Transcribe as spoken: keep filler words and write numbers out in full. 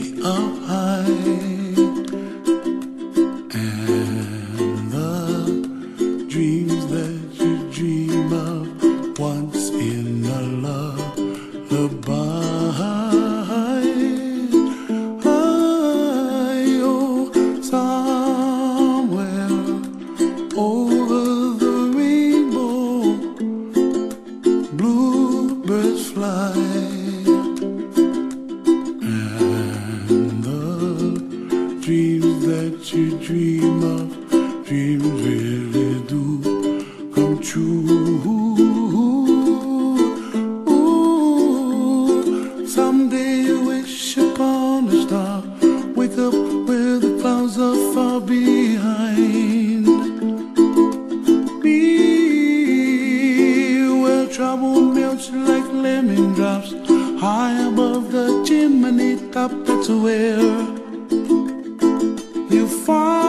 way up high, and the dreams that you dream of once in a lullaby. High, oh, somewhere over the rainbow, bluebirds fly. Dreams that you dream of, dreams really do come true. Ooh, someday you wish upon a star, wake up where the clouds are far behind me, where trouble melts like lemon drops, high above the chimney top. That's where you find